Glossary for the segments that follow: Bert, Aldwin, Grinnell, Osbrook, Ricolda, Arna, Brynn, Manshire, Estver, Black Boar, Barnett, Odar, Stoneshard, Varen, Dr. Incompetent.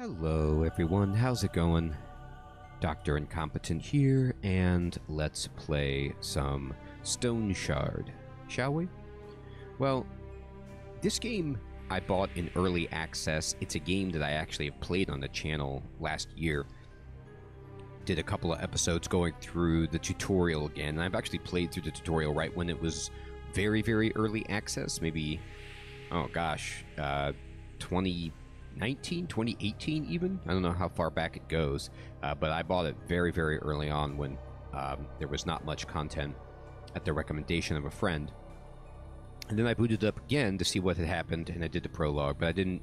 Hello everyone, how's it going? Dr. Incompetent here, and let's play some Stoneshard, shall we? Well, this game I bought in early access. It's a game that I actually have played on the channel last year. Did a couple of episodes going through the tutorial again, and I've actually played through the tutorial right when it was very, very early access, maybe, oh gosh, 2018 even. I don't know how far back it goes, but I bought it very, very early on when there was not much content at the recommendation of a friend. And then I booted it up again to see what had happened, and I did the prologue, but I didn't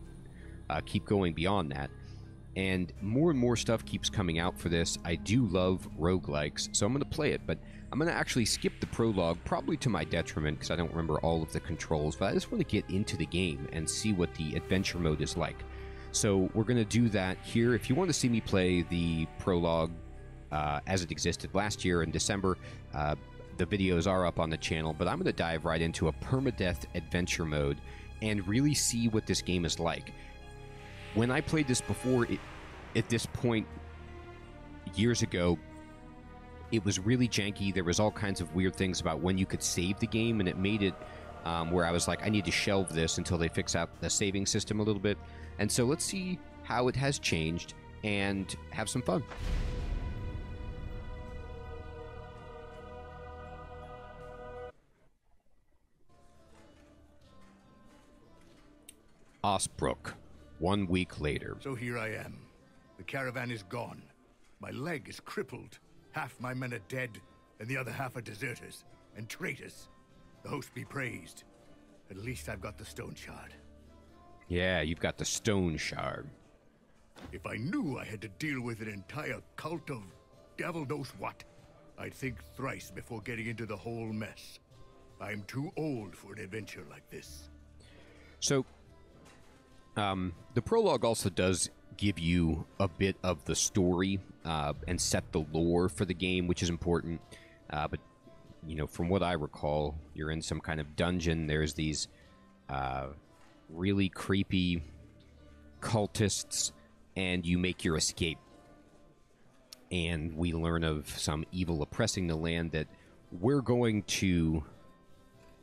keep going beyond that. And more stuff keeps coming out for this. I do love roguelikes, so I'm going to play it, but I'm going to actually skip the prologue, probably to my detriment, because I don't remember all of the controls, but I just want to get into the game and see what the adventure mode is like. So we're going to do that here. If you want to see me play the prologue as it existed last year in December, the videos are up on the channel, but I'm going to dive right into a permadeath adventure mode and really see what this game is like. When I played this before, at this point years ago, it was really janky. There was all kinds of weird things about when you could save the game, and it made it where I was like, I need to shelve this until they fix out the saving system a little bit. And so let's see how it has changed and have some fun. Osbrook. 1 week later. So here I am. The caravan is gone. My leg is crippled. Half my men are dead, and the other half are deserters and traitors. The host be praised. At least I've got the stone shard. Yeah, you've got the stone shard. If I knew I had to deal with an entire cult of devil knows what, I'd think thrice before getting into the whole mess. I'm too old for an adventure like this. So, the prologue also does give you a bit of the story and set the lore for the game, which is important. But, you know, from what I recall, you're in some kind of dungeon. There's these really creepy cultists, and you make your escape. And we learn of some evil oppressing the land that we're going to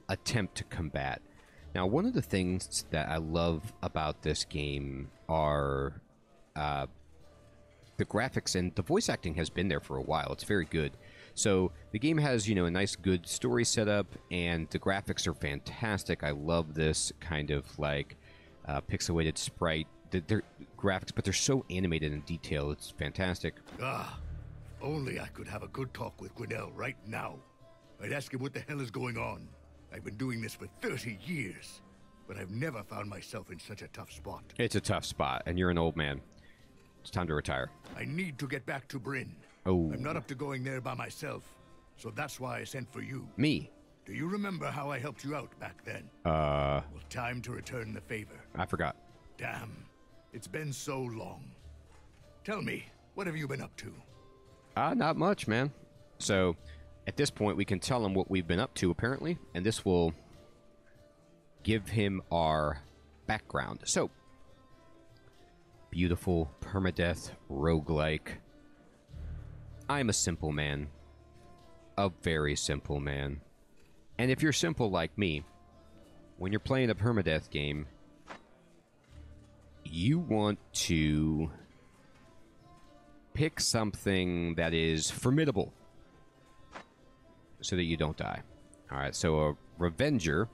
attempt to combat. Now, one of the things that I love about this game are the graphics, and the voice acting has been there for a while. It's very good. So the game has, you know, a nice, good story setup, and the graphics are fantastic. I love this kind of, like, pixelated sprite. They're graphics, but they're so animated and detailed. It's fantastic. Ah, if only I could have a good talk with Grinnell right now. I'd ask him what the hell is going on. I've been doing this for 30 years, but I've never found myself in such a tough spot. It's a tough spot, and you're an old man. It's time to retire. I need to get back to Brynn. Oh. I'm not up to going there by myself, so that's why I sent for you. Me? Do you remember how I helped you out back then? Well, time to return the favor. I forgot. Damn, it's been so long. Tell me, what have you been up to? Not much, man. So, at this point, we can tell him what we've been up to, apparently, and this will give him our background. So, beautiful permadeath roguelike. I'm a simple man. A very simple man. And if you're simple like me, when you're playing a permadeath game, you want to pick something that is formidable, so that you don't die. Alright, so a Revenger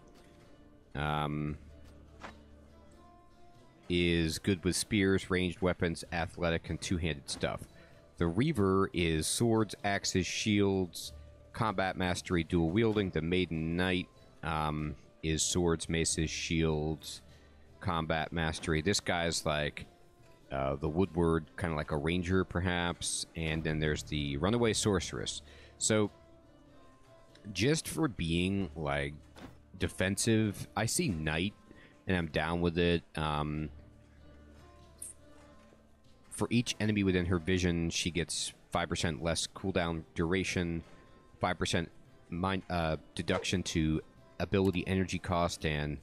is good with spears, ranged weapons, athletic, and two-handed stuff. The Reaver is swords, axes, shields, combat mastery, dual wielding. The Maiden Knight is swords, maces, shields, combat mastery. This guy's like the Woodward, kind of like a ranger, perhaps. And then there's the Runaway Sorceress. So, just for being, like, defensive, I see Knight, and I'm down with it. For each enemy within her vision, she gets 5% less cooldown duration, 5% deduction to ability energy cost, and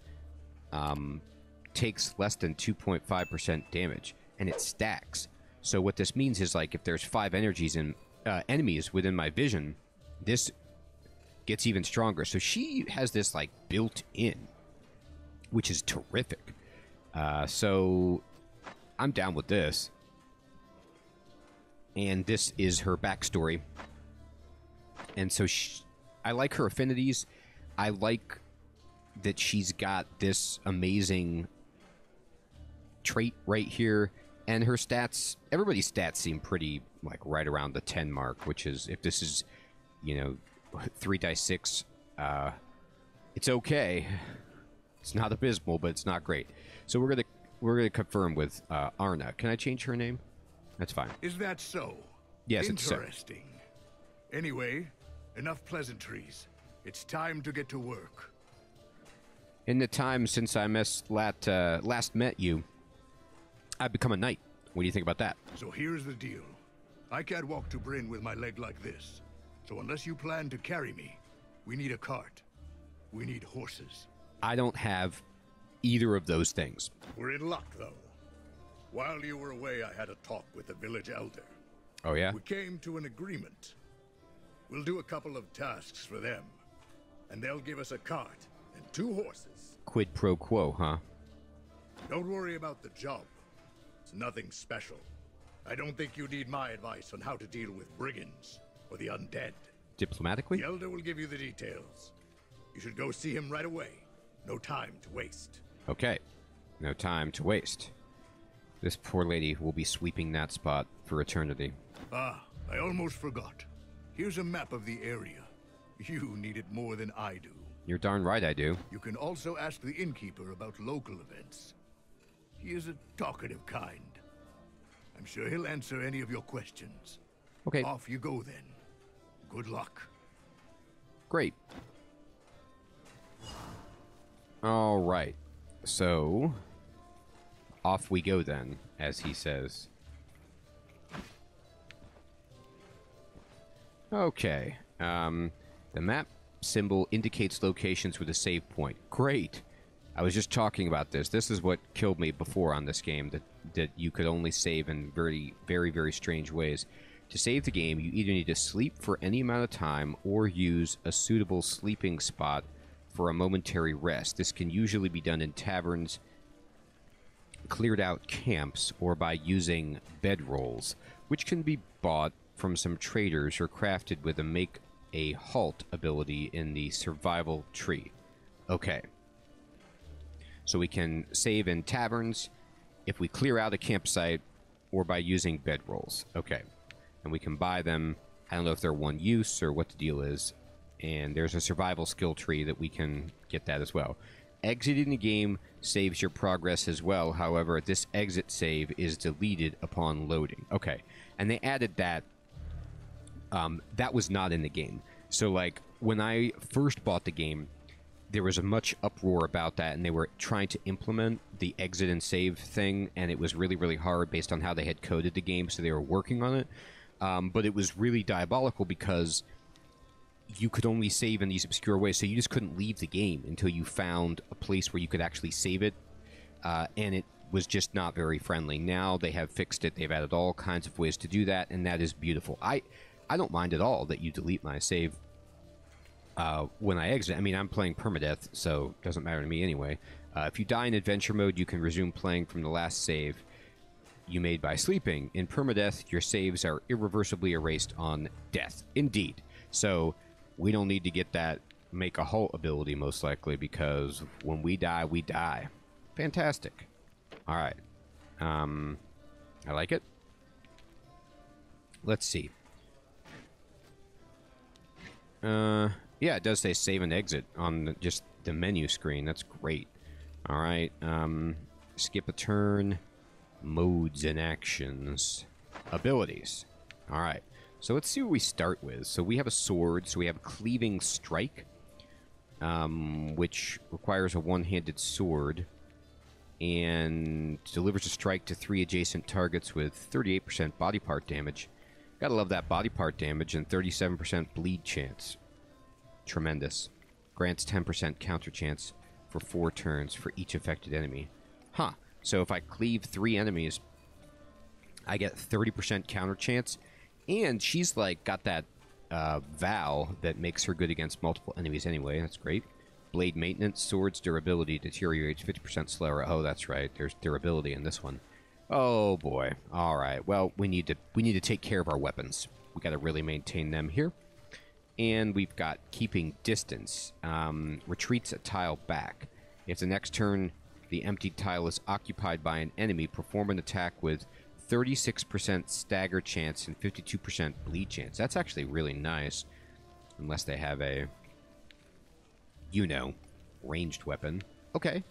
takes less than 2.5% damage. and it stacks. So what this means is, like, if there's 5 energies in enemies within my vision, this gets even stronger. So she has this, like, built in, which is terrific. So I'm down with this. And this is her backstory. And so she, I like her affinities. I like that she's got this amazing trait right here. And her stats, everybody's stats seem pretty, like, right around the 10 mark, which is, if this is, you know, 3d6, it's okay. It's not abysmal, but it's not great. So we're gonna confirm with Arna. Can I change her name? That's fine. Is that so? Yes, it's so. Interesting. Anyway, enough pleasantries. It's time to get to work. In the time since I last met you, I've become a knight. What do you think about that? So here's the deal. I can't walk to Brynn with my leg like this. So unless you plan to carry me, we need a cart. We need horses. I don't have either of those things. We're in luck, though. While you were away, I had a talk with the village elder. Oh, yeah? We came to an agreement. We'll do a couple of tasks for them, and they'll give us a cart and 2 horses. Quid pro quo, huh? Don't worry about the job. It's nothing special. I don't think you need my advice on how to deal with brigands or the undead. Diplomatically? The elder will give you the details. You should go see him right away. No time to waste. Okay. No time to waste. This poor lady will be sweeping that spot for eternity. Ah, I almost forgot. Here's a map of the area. You need it more than I do. You're darn right I do. You can also ask the innkeeper about local events. He is a talkative kind. I'm sure he'll answer any of your questions. Okay. Off you go then. Good luck. Great. All right. So, off we go then, as he says. Okay. The map symbol indicates locations with a save point. Great. I was just talking about this. This is what killed me before on this game, that you could only save in very, very, very strange ways. To save the game, you either need to sleep for any amount of time or use a suitable sleeping spot for a momentary rest. This can usually be done in taverns, cleared out camps, or by using bedrolls, which can be bought from some traders or crafted with a make a halt ability in the survival tree. Okay. So we can save in taverns if we clear out a campsite or by using bedrolls. Okay. And we can buy them. I don't know if they're one use or what the deal is. And there's a survival skill tree that we can get that as well. Exiting the game saves your progress as well. However, this exit save is deleted upon loading. Okay. And they added that. That was not in the game. So, like, when I first bought the game, there was a much uproar about that, and they were trying to implement the exit and save thing, and it was really, really hard based on how they had coded the game, so they were working on it. But it was really diabolical because you could only save in these obscure ways, so you just couldn't leave the game until you found a place where you could actually save it, and it was just not very friendly. Now they have fixed it. They've added all kinds of ways to do that, and that is beautiful. I don't mind at all that you delete my save when I exit. I mean, I'm playing permadeath, so it doesn't matter to me anyway. If you die in adventure mode, you can resume playing from the last save you made by sleeping. In permadeath, your saves are irreversibly erased on death. Indeed. So we don't need to get that make a halt ability, most likely, because when we die, we die. Fantastic. All right. I like it. Let's see. Yeah, it does say save and exit on just the menu screen. That's great. All right. Skip a turn. Modes and actions. Abilities. All right. So let's see what we start with. So we have a sword. So we have cleaving strike, which requires a one-handed sword and delivers a strike to 3 adjacent targets with 38% body part damage. Gotta love that body part damage and 37% bleed chance. Tremendous. Grants 10% counter chance for 4 turns for each affected enemy. Huh. So if I cleave 3 enemies, I get 30% counter chance, and she's like got that vow that makes her good against multiple enemies anyway. That's great. Blade maintenance, swords durability deteriorates 50% slower. Oh, that's right. There's durability in this one. Oh boy. All right. Well, we need to take care of our weapons. We got to really maintain them here. And we've got keeping distance. Retreats a tile back. If the next turn the emptied tile is occupied by an enemy, perform an attack with 36% stagger chance and 52% bleed chance. That's actually really nice. Unless they have a, you know, ranged weapon. Okay.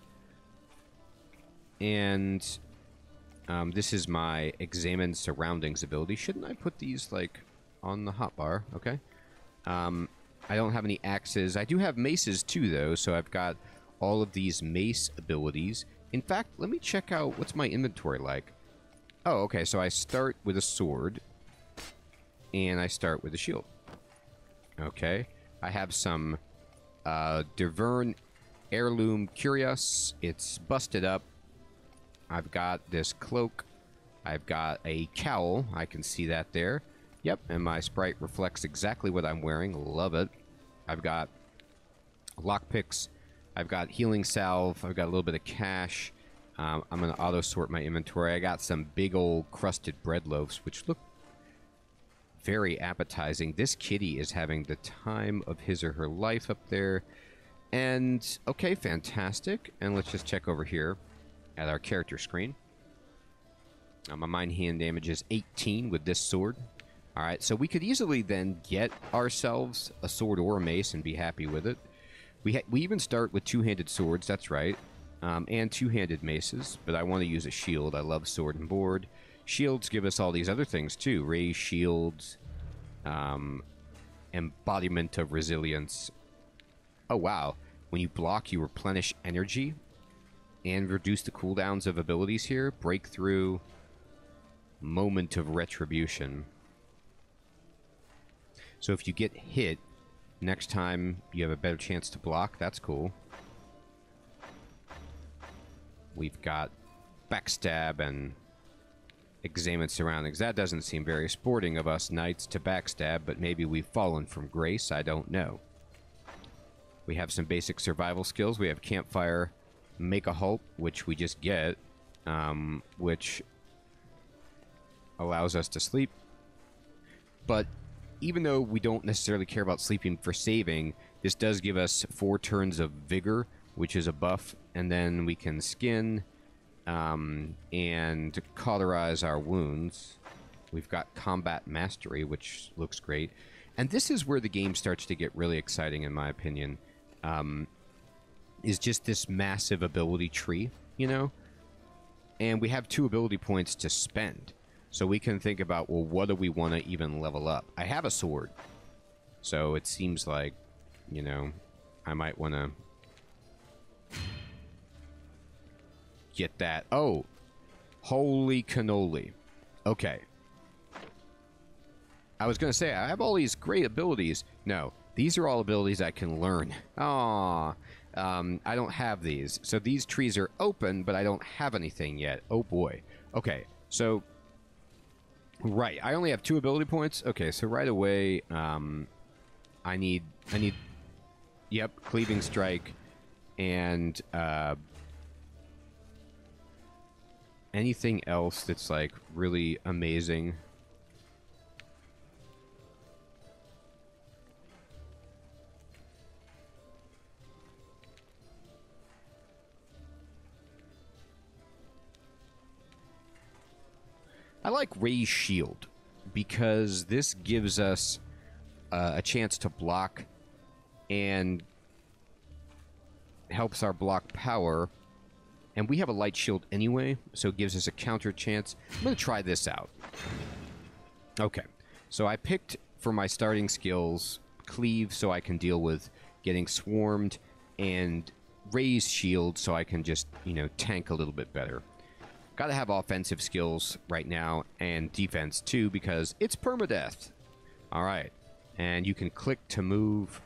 And this is my Examine Surroundings ability. Shouldn't I put these, like, on the hotbar? Okay. I don't have any axes. I do have maces, too, though, so I've got all of these mace abilities. In fact, let me check out what's my inventory like. Oh, okay, so I start with a sword, and I start with a shield. Okay. I have some Devern Heirloom Curious. It's busted up. I've got this cloak. I've got a cowl. I can see that there. Yep, and my sprite reflects exactly what I'm wearing. Love it. I've got lockpicks. I've got healing salve. I've got a little bit of cash. I'm going to auto-sort my inventory. I got some big old crusted bread loaves, which look very appetizing. This kitty is having the time of his or her life up there. And, okay, fantastic. And let's just check over here at our character screen. My mind hand damage is 18 with this sword. All right, so we could easily then get ourselves a sword or a mace and be happy with it. We even start with two-handed swords, that's right, and two-handed maces, but I want to use a shield. I love sword and board. Shields give us all these other things, too. Raise shields, embodiment of resilience. Oh, wow. When you block, you replenish energy and reduce the cooldowns of abilities here. Breakthrough, moment of retribution. So if you get hit, next time you have a better chance to block. That's cool. We've got backstab and examine surroundings. That doesn't seem very sporting of us knights to backstab, but maybe we've fallen from grace. I don't know. We have some basic survival skills. We have campfire, make a halt, which we just get, which allows us to sleep. But even though we don't necessarily care about sleeping for saving, this does give us 4 turns of vigor, which is a buff, and then we can skin and cauterize our wounds. We've got combat mastery, which looks great. And this is where the game starts to get really exciting, in my opinion, is just this massive ability tree, you know? And we have 2 ability points to spend. So we can think about, well, what do we want to even level up? I have a sword. So it seems like, you know, I might want to get that. Oh, holy cannoli. Okay. I was going to say, I have all these great abilities. No, these are all abilities I can learn. Aww. I don't have these. So these trees are open, but I don't have anything yet. Oh, boy. Okay, so... Right, I only have 2 ability points. Okay, so right away, I need, yep, Cleaving Strike, and anything else that's, like, really amazing. I like Raise Shield because this gives us a chance to block and helps our block power. And we have a Light Shield anyway, so it gives us a counter chance. I'm going to try this out. Okay, so I picked for my starting skills Cleave so I can deal with getting swarmed and Raise Shield so I can just, you know, tank a little bit better. Gotta have offensive skills right now, and defense too, because it's permadeath. Alright, and you can click to move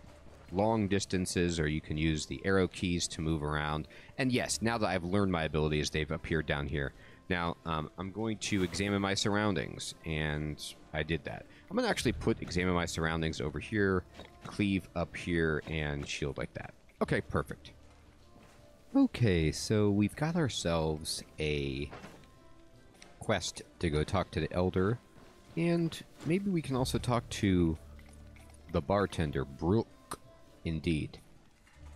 long distances, or you can use the arrow keys to move around. And yes, now that I've learned my abilities, they've appeared down here. Now, I'm going to examine my surroundings, and I did that. I'm going to actually put examine my surroundings over here, cleave up here, and shield like that. Okay, perfect. Okay, so we've got ourselves a quest to go talk to the elder, and maybe we can also talk to the bartender, Brook, indeed.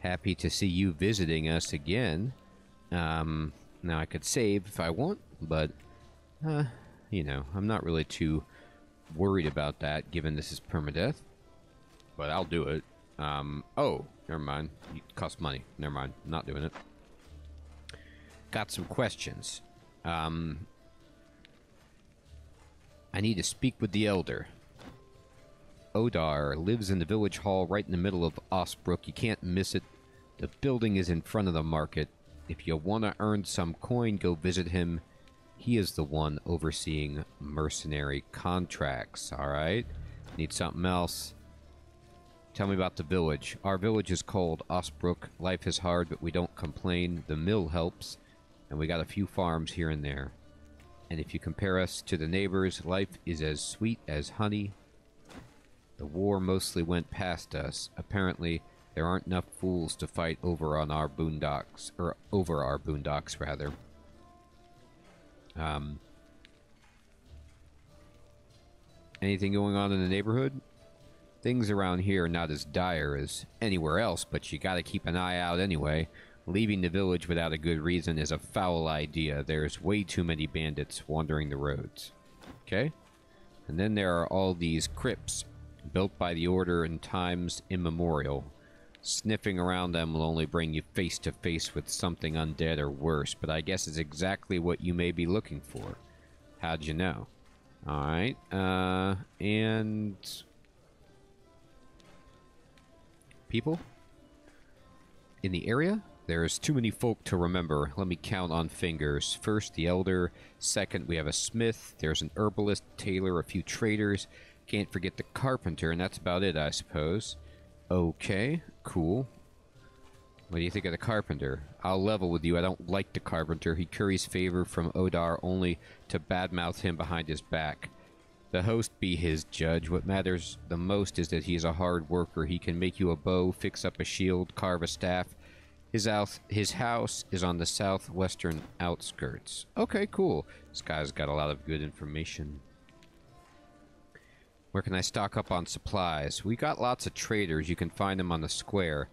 Happy to see you visiting us again. Now, I could save if I want, but, you know, I'm not really too worried about that, given this is permadeath. But I'll do it. Oh, never mind. It costs money. Never mind. I'm not doing it. Got some questions. I need to speak with the elder. Odar lives in the village hall right in the middle of Osbrook. You can't miss it. The building is in front of the market. If you want to earn some coin, go visit him. He is the one overseeing mercenary contracts. All right. Need something else? Tell me about the village. Our village is cold, Osbrook. Life is hard, but we don't complain. The mill helps, and we got a few farms here and there. And if you compare us to the neighbors, life is as sweet as honey. The war mostly went past us. Apparently, there aren't enough fools to fight over on our boondocks, or over our boondocks, rather. Anything going on in the neighborhood? Things around here are not as dire as anywhere else, but you gotta keep an eye out anyway. Leaving the village without a good reason is a foul idea. There's way too many bandits wandering the roads. Okay? And then there are all these crypts, built by the order in times immemorial. Sniffing around them will only bring you face to face with something undead or worse, but I guess it's exactly what you may be looking for. How'd you know? Alright, and... people? In the area? There's too many folk to remember. Let me count on fingers. First, the elder. Second, we have a smith. There's an herbalist, tailor, a few traders. Can't forget the carpenter, and that's about it, I suppose. Okay, cool. What do you think of the carpenter? I'll level with you. I don't like the carpenter. He curries favor from Odar only to badmouth him behind his back. The host be his judge. What matters the most is that he is a hard worker. He can make you a bow, fix up a shield, carve a staff. His house is on the southwestern outskirts. Okay, cool. This guy's got a lot of good information. Where can I stock up on supplies? We got lots of traders. You can find them on the square.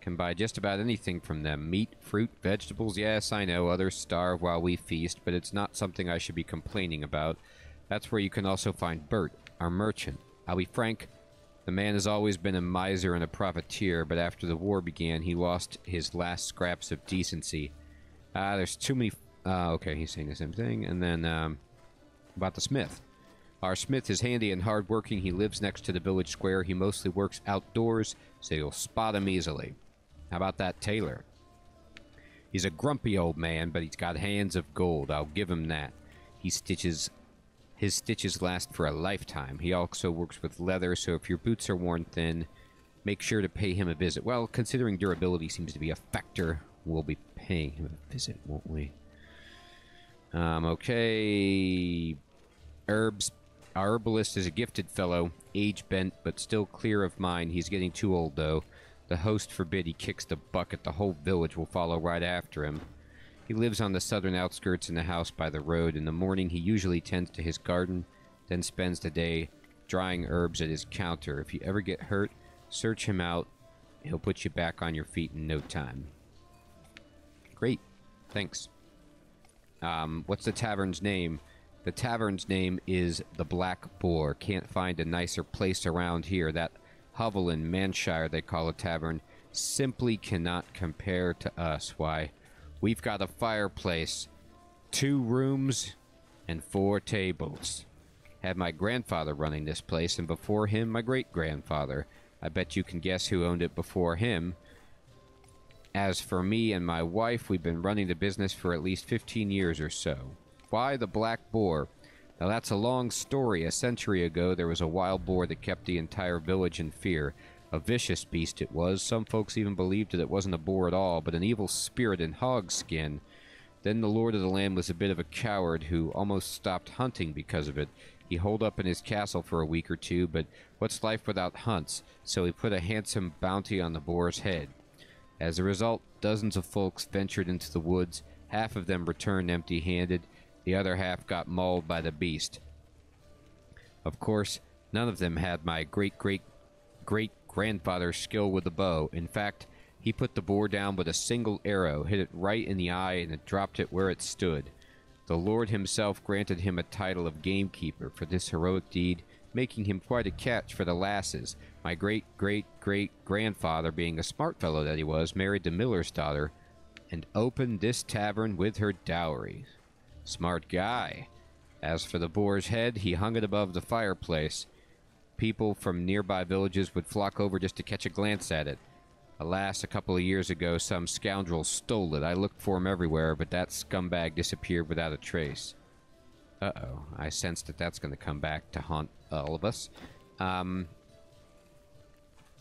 Can buy just about anything from them. Meat, fruit, vegetables. Yes, I know. Others starve while we feast, but it's not something I should be complaining about. That's where you can also find Bert, our merchant. I'll be frank, the man has always been a miser and a profiteer, but after the war began, he lost his last scraps of decency. There's too many... okay, he's saying the same thing. And then, about the smith. Our smith is handy and hardworking. He lives next to the village square. He mostly works outdoors, so you'll spot him easily. How about that tailor? He's a grumpy old man, but he's got hands of gold. I'll give him that. His stitches last for a lifetime. He also works with leather, so if your boots are worn thin, make sure to pay him a visit. Well, considering durability seems to be a factor, we'll be paying him a visit, won't we? Okay. Herbs. Our herbalist is a gifted fellow, age-bent, but still clear of mind. He's getting too old, though. The host forbid he kicks the bucket. The whole village will follow right after him. He lives on the southern outskirts in the house by the road. In the morning, he usually tends to his garden, then spends the day drying herbs at his counter. If you ever get hurt, search him out. He'll put you back on your feet in no time. Great. Thanks. What's the tavern's name? The tavern's name is the Black Boar. Can't find a nicer place around here. That hovel in Manshire they call a tavern simply cannot compare to us. Why, we've got a fireplace, 2 rooms, and 4 tables. Had my grandfather running this place, and before him, my great-grandfather. I bet you can guess who owned it before him. As for me and my wife, we've been running the business for at least 15 years or so. Why the Black Boar? Now that's a long story. A century ago, there was a wild boar that kept the entire village in fear. A vicious beast it was. Some folks even believed that it wasn't a boar at all, but an evil spirit in hog skin. Then the lord of the land was a bit of a coward who almost stopped hunting because of it. He holed up in his castle for a week or two, but what's life without hunts? So he put a handsome bounty on the boar's head. As a result, dozens of folks ventured into the woods. Half of them returned empty-handed. The other half got mauled by the beast. Of course, none of them had my great-great-great-grandfather's skill with the bow. In fact, he put the boar down with a single arrow, hit it right in the eye, and it dropped it where it stood. The Lord himself granted him a title of gamekeeper for this heroic deed, making him quite a catch for the lasses. My great-great-great-grandfather, being a smart fellow that he was, married the miller's daughter, and opened this tavern with her dowry. Smart guy. As for the boar's head, he hung it above the fireplace. People from nearby villages would flock over just to catch a glance at it. Alas, a couple of years ago, some scoundrel stole it. I looked for him everywhere, but that scumbag disappeared without a trace. Uh-oh. I sense that that's going to come back to haunt all of us.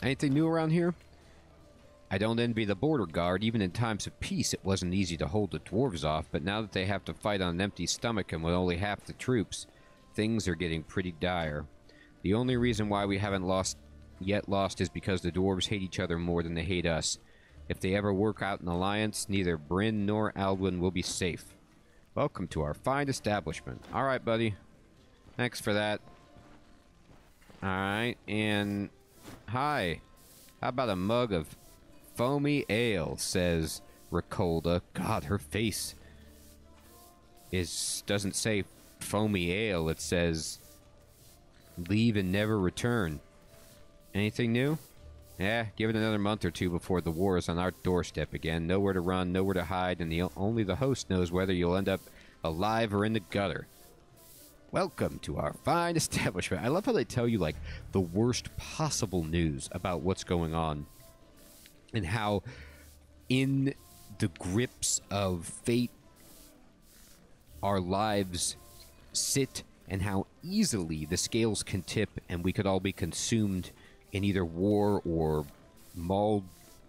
Anything new around here? I don't envy the border guard. Even in times of peace, it wasn't easy to hold the dwarves off, but now that they have to fight on an empty stomach and with only half the troops, things are getting pretty dire. The only reason why we haven't yet lost is because the dwarves hate each other more than they hate us. If they ever work out an alliance, neither Brynn nor Aldwin will be safe. Welcome to our fine establishment. All right, buddy. Thanks for that. All right, and hi. How about a mug of foamy ale, says Ricolda. God, her face doesn't say foamy ale. It says leave and never return. Anything new? Yeah, give it another month or two before the war is on our doorstep again. Nowhere to run, nowhere to hide, and only the host knows whether you'll end up alive or in the gutter. Welcome to our fine establishment. I love how they tell you, like, the worst possible news about what's going on and how in the grips of fate our lives sit and how easily the scales can tip and we could all be consumed in either war or mauled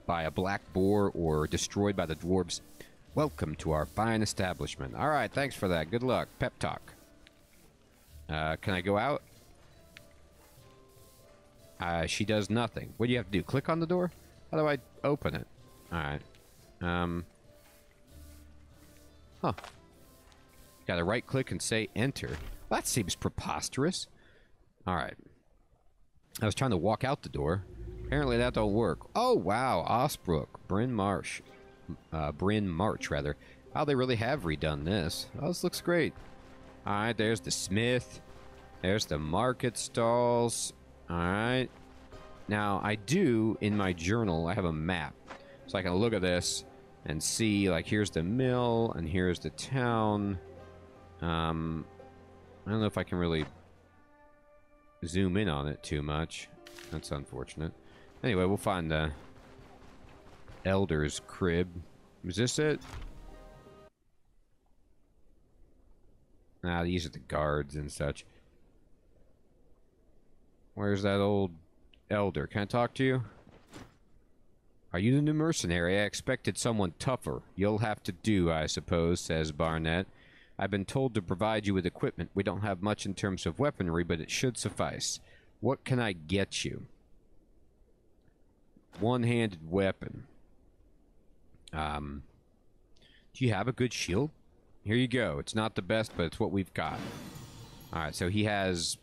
by a black boar or destroyed by the dwarves. Welcome to our fine establishment. All right, thanks for that. Good luck. Pep talk. Can I go out? She does nothing. What do you have to do? Click on the door? How do I open it? All right. Huh. Got to right click and say enter. Well, that seems preposterous. All right. I was trying to walk out the door. Apparently that don't work. Oh, wow. Osbrook. Bryn March, rather. Oh, they really have redone this. Oh, this looks great. All right, there's the smith. There's the market stalls. All right. Now, I do, in my journal, I have a map. So I can look at this and see, like, here's the mill and here's the town. I don't know if I can really zoom in on it too much. That's unfortunate. Anyway, we'll find the elder's crib. Is this it? Nah, these are the guards and such. Where's that old elder? Can I talk to you? Are you the new mercenary? I expected someone tougher. You'll have to do, I suppose, says Barnett. I've been told to provide you with equipment. We don't have much in terms of weaponry, but it should suffice. What can I get you? One-handed weapon. Do you have a good shield? Here you go. It's not the best, but it's what we've got. All right, so he has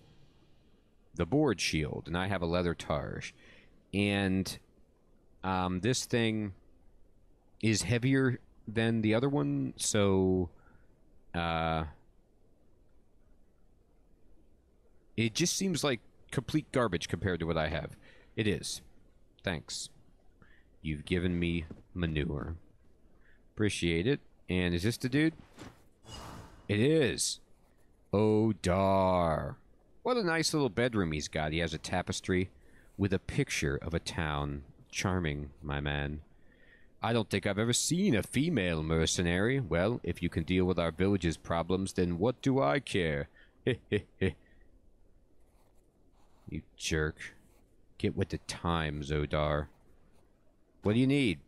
the board shield, and I have a leather targe. And this thing is heavier than the other one, so... it just seems like complete garbage compared to what I have. It is. Thanks. You've given me manure. Appreciate it. And is this the dude? It is. Odar. What a nice little bedroom he's got. He has a tapestry with a picture of a town. Charming, my man. I don't think I've ever seen a female mercenary. Well, if you can deal with our village's problems, then what do I care? You jerk. Get with the times, Odar. What do you need?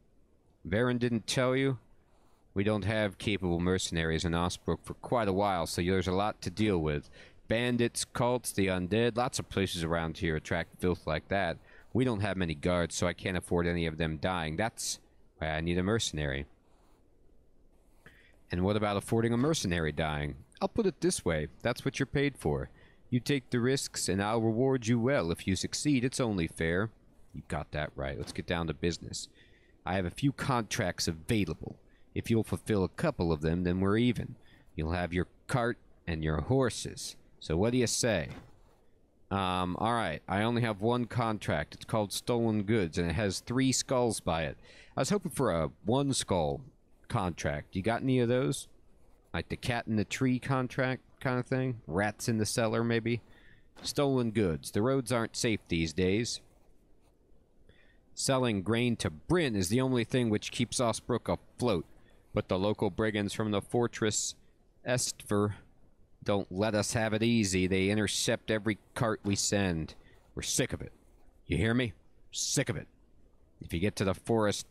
Varen didn't tell you? We don't have capable mercenaries in Osbrook for quite a while, so there's a lot to deal with. Bandits, cults, the undead, lots of places around here attract filth like that. We don't have many guards, so I can't afford any of them dying. That's why I need a mercenary. And what about affording a mercenary dying? I'll put it this way. That's what you're paid for. You take the risks, and I'll reward you well. If you succeed, it's only fair. You got that right. Let's get down to business. I have a few contracts available. If you'll fulfill a couple of them, then we're even. You'll have your cart and your horses. So what do you say? Alright, I only have one contract. It's called Stolen Goods, and it has 3 skulls by it. I was hoping for a 1-skull contract. You got any of those? Like the cat in the tree contract kind of thing? Rats in the cellar, maybe? Stolen goods. The roads aren't safe these days. Selling grain to Brynn is the only thing which keeps Osbrook afloat, but the local brigands from the fortress Estver don't let us have it easy. They intercept every cart we send. We're sick of it. You hear me? Sick of it. If you get to the fortress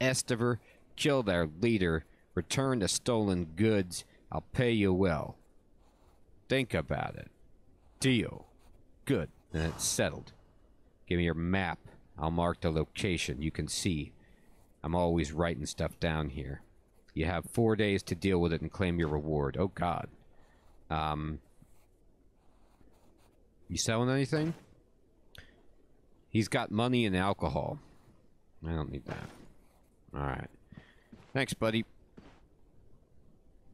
Estver, kill their leader, return the stolen goods. I'll pay you well. Think about it. Deal. Good. And it's settled. Give me your map. I'll mark the location. You can see. I'm always writing stuff down here. You have 4 days to deal with it and claim your reward. Oh, God. You selling anything? He's got money and alcohol. I don't need that. Alright. Thanks, buddy.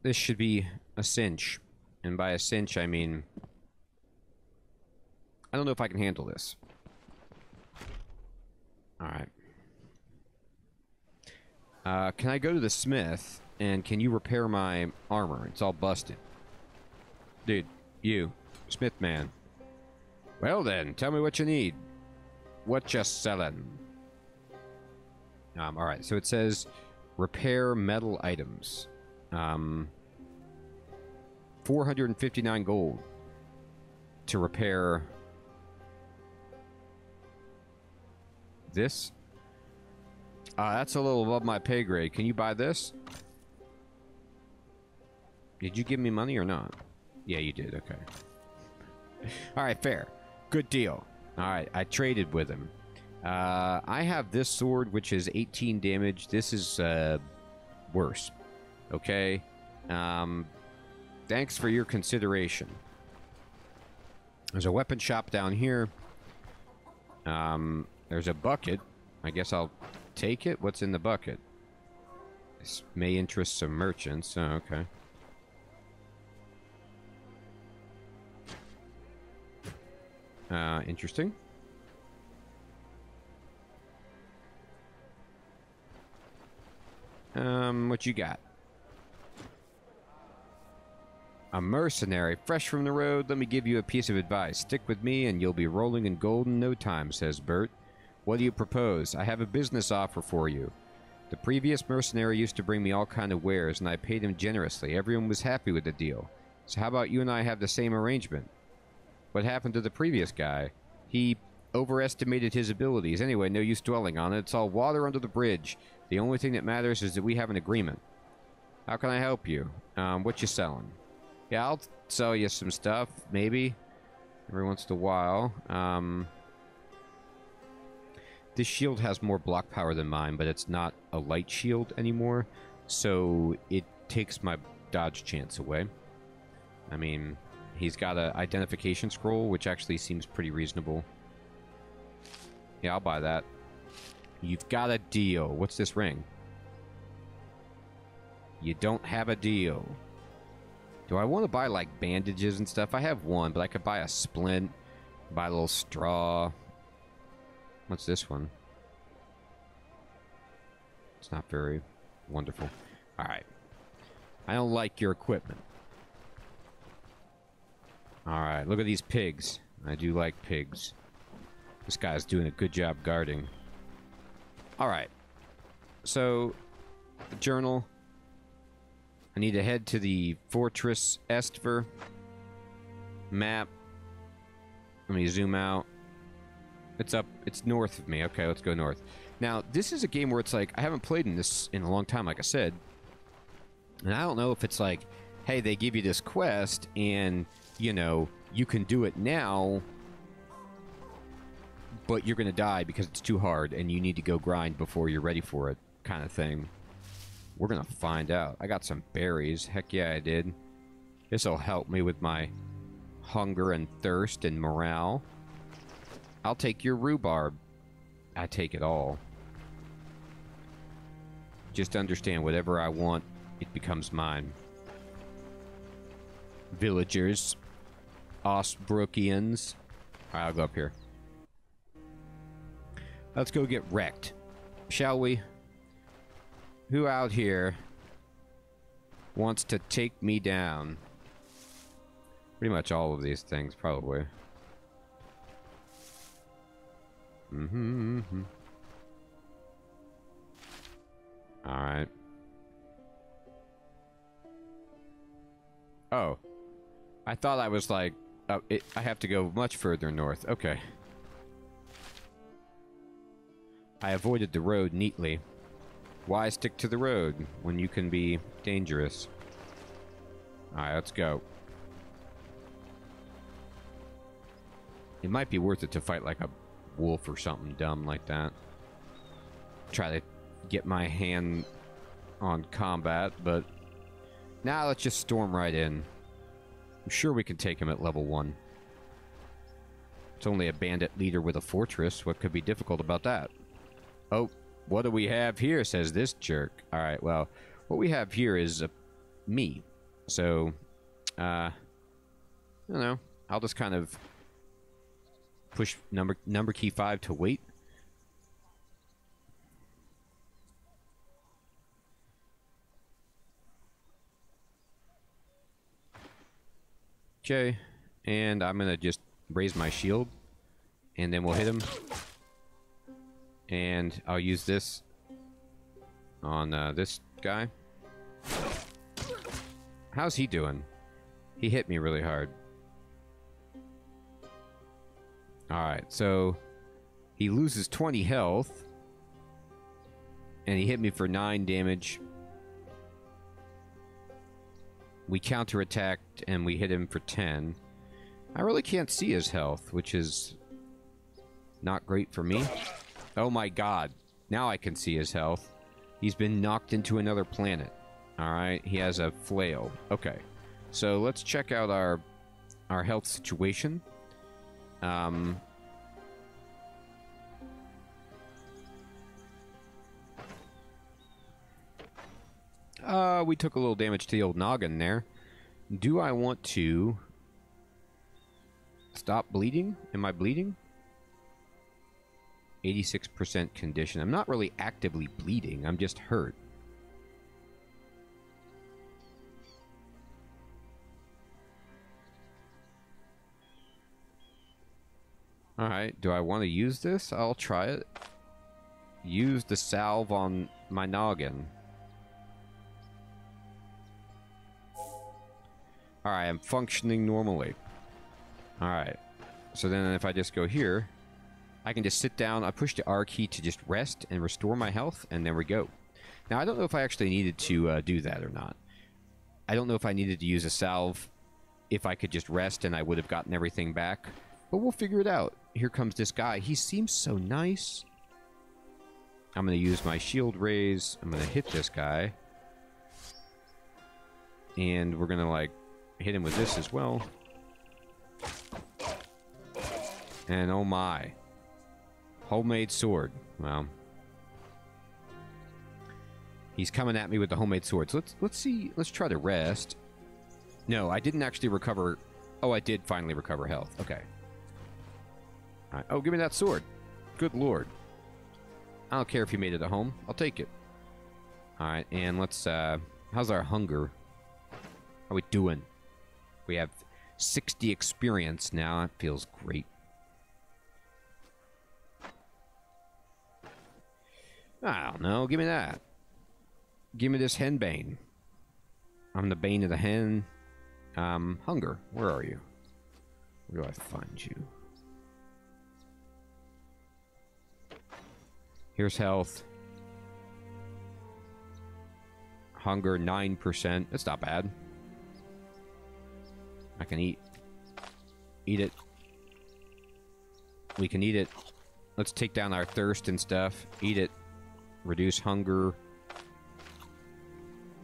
This should be a cinch. And by a cinch, I mean... I don't know if I can handle this. Alright. Can I go to the smith, and can you repair my armor? It's all busted. Dude, you. Smith man. Well then, tell me what you need. What you selling? Alright, so it says, repair metal items. 459 gold to repair... this? That's a little above my pay grade. Can you buy this? Did you give me money or not? Yeah, you did. Okay. Alright, fair. Good deal. Alright, I traded with him. I have this sword, which is 18 damage. This is, worse. Okay? Thanks for your consideration. There's a weapon shop down here. There's a bucket. I guess I'll take it. What's in the bucket? This may interest some merchants. Oh, okay. Interesting. What you got? A mercenary, fresh from the road. Let me give you a piece of advice. Stick with me and you'll be rolling in gold in no time, says Bert. What do you propose? I have a business offer for you. The previous mercenary used to bring me all kind of wares, and I paid him generously. Everyone was happy with the deal. So how about you and I have the same arrangement? What happened to the previous guy? He overestimated his abilities. Anyway, no use dwelling on it. It's all water under the bridge. The only thing that matters is that we have an agreement. How can I help you? What you selling? Yeah, I'll sell you some stuff, maybe. Every once in a while. This shield has more block power than mine, but it's not a light shield anymore, so it takes my dodge chance away. I mean, he's got an identification scroll, which actually seems pretty reasonable. Yeah, I'll buy that. You've got a deal. What's this ring? You don't have a deal. Do I want to buy, like, bandages and stuff? I have one, but I could buy a splint, buy a little straw... What's this one? It's not very wonderful. Alright. I don't like your equipment. Alright, look at these pigs. I do like pigs. This guy's doing a good job guarding. Alright. So, the journal. I need to head to the Fortress Estver. Map. Let me zoom out. It's up. It's north of me. Okay, let's go north. Now, this is a game where it's like, I haven't played in this in a long time, like I said. And I don't know if it's like, hey, they give you this quest and, you know, you can do it now, but you're going to die because it's too hard and you need to go grind before you're ready for it kind of thing. We're going to find out. I got some berries. Heck yeah, I did. This will help me with my hunger and thirst and morale. I'll take your rhubarb. I take it all. Just understand, whatever I want, it becomes mine. Villagers. Osbrookians. Alright, I'll go up here. Let's go get wrecked, shall we? Who out here wants to take me down? Pretty much all of these things, probably. All right. Oh, I thought I was like, oh, I have to go much further north. Okay. I avoided the road neatly. Why stick to the road when you can be dangerous? All right, let's go. It might be worth it to fight like a wolf or something dumb like that. Try to get my hand on combat, but now let's just storm right in. I'm sure we can take him at level 1. It's only a bandit leader with a fortress. What could be difficult about that? Oh, what do we have here, says this jerk. All right, well, what we have here is me. So, I don't know. I'll just kind of push number key 5 to wait. Okay, and I'm gonna just raise my shield, and then we'll hit him. And I'll use this on this guy. How's he doing? He hit me really hard. Alright, so he loses 20 health, and he hit me for 9 damage. We counterattacked, and we hit him for 10. I really can't see his health, which is not great for me. Oh my god, now I can see his health. He's been knocked into another planet. Alright, he has a flail. Okay, so let's check out our health situation. We took a little damage to the old noggin there. Do I want to stop bleeding? Am I bleeding? 86% condition. I'm not really actively bleeding. I'm just hurt. Alright, do I want to use this? I'll try it. Use the salve on my noggin. Alright, I'm functioning normally. Alright, so then if I just go here, I can just sit down. I push the R key to just rest and restore my health, and there we go. Now, I don't know if I actually needed to do that or not. I don't know if I needed to use a salve if I could just rest and I would have gotten everything back. But we'll figure it out. Here comes this guy. He seems so nice. I'm going to use my shield raise. I'm going to hit this guy. And we're going to, like, hit him with this as well. And oh my. Homemade sword. Wow. He's coming at me with the homemade sword. So let's see. Let's try to rest. No, I didn't actually recover. Oh, I did finally recover health. Okay. All right. Oh, give me that sword. Good lord. I don't care if you made it at home. I'll take it. All right, and let's... how's our hunger? How are we doing? We have 60 experience now. That feels great. I don't know. Give me that. Give me this henbane. I'm the bane of the hen. Hunger. Where are you? Where do I find you? Here's health. Hunger 9%. That's not bad. I can eat. Eat it. We can eat it. Let's take down our thirst and stuff. Eat it. Reduce hunger.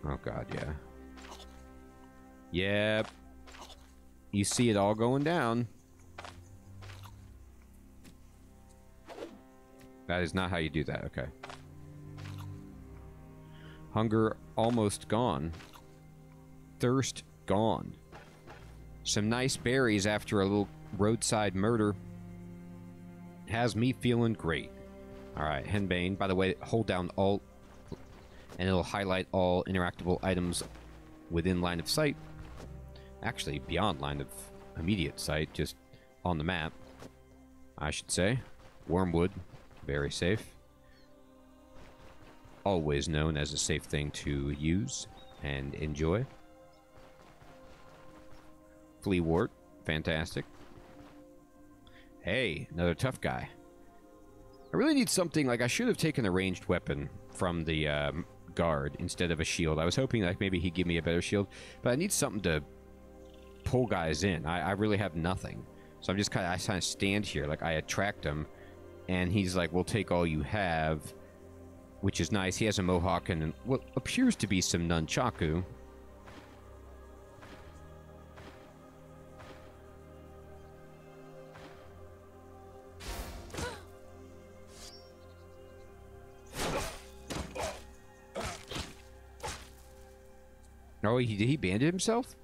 Oh god, yeah. Yep. You see it all going down. That is not how you do that. Okay. Hunger almost gone. Thirst gone. Some nice berries after a little roadside murder. Has me feeling great. Alright, Henbane. By the way, hold down Alt, and it'll highlight all interactable items within line of sight. Actually, beyond line of immediate sight, just on the map, I should say. Wormwood. Very safe. Always known as a safe thing to use and enjoy. Fleawort, fantastic. Hey, another tough guy. I really need something, like I should have taken a ranged weapon from the guard instead of a shield. I was hoping like maybe he'd give me a better shield, but I need something to pull guys in. I really have nothing. So I'm just kind of, I kind of stand here, like I attract him. And he's like, we'll take all you have, which is nice. He has a mohawk and what appears to be some nunchaku. Oh, did he bandit himself?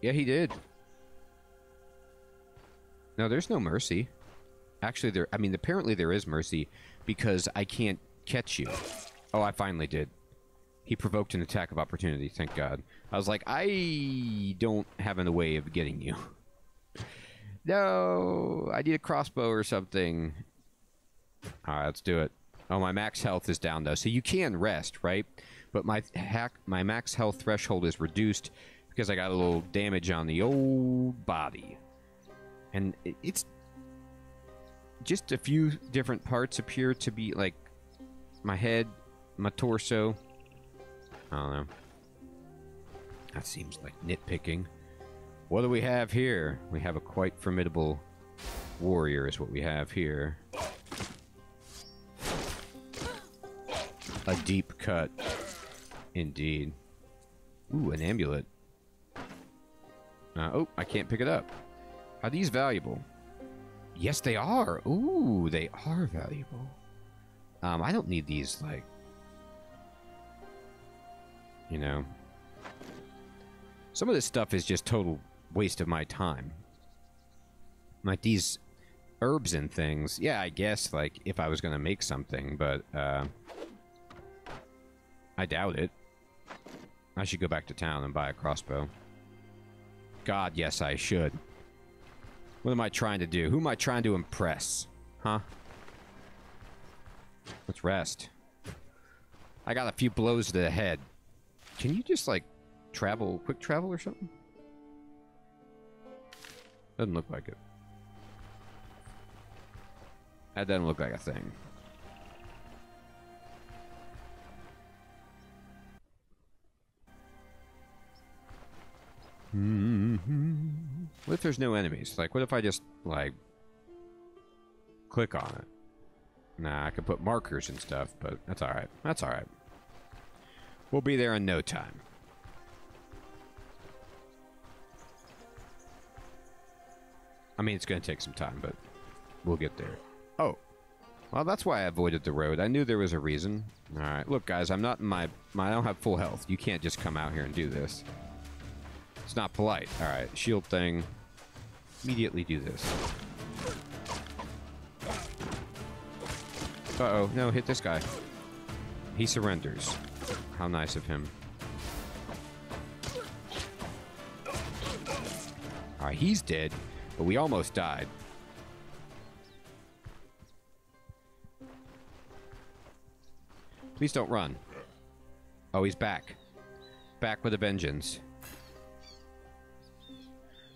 Yeah, he did. No, there's no mercy. Actually, there... I mean, apparently there is mercy because I can't catch you. Oh, I finally did. He provoked an attack of opportunity, thank God. I was like, I don't have a way of getting you. No, I need a crossbow or something. All right, let's do it. Oh, my max health is down, though. So you can rest, right? But my max health threshold is reduced because I got a little damage on the old body. And it's just a few different parts appear to be, like, my head, my torso. I don't know. That seems like nitpicking. What do we have here? We have a quite formidable warrior is what we have here. A deep cut. Indeed. Ooh, an amulet. Oh, I can't pick it up. Are these valuable? Yes, they are. Ooh, they are valuable. I don't need these, like... You know. Some of this stuff is just total waste of my time. Like, these herbs and things. Yeah, I guess, like, if I was gonna make something, but, I doubt it. I should go back to town and buy a crossbow. God, yes, I should. What am I trying to do? Who am I trying to impress? Huh? Let's rest. I got a few blows to the head. Can you just, like, travel, quick travel or something? Doesn't look like it. That doesn't look like a thing. Mm-hmm. What if there's no enemies? Like, what if I just, like, click on it? Nah, I could put markers and stuff, but that's alright. That's alright. We'll be there in no time. I mean, it's going to take some time, but we'll get there. Oh. Well, that's why I avoided the road. I knew there was a reason. Alright, look, guys, I'm not in I don't have full health. You can't just come out here and do this. It's not polite. Alright, shield thing. Immediately do this. Uh-oh. No, hit this guy. He surrenders. How nice of him. Alright, he's dead, but we almost died. Please don't run. Oh, he's back. Back with a vengeance.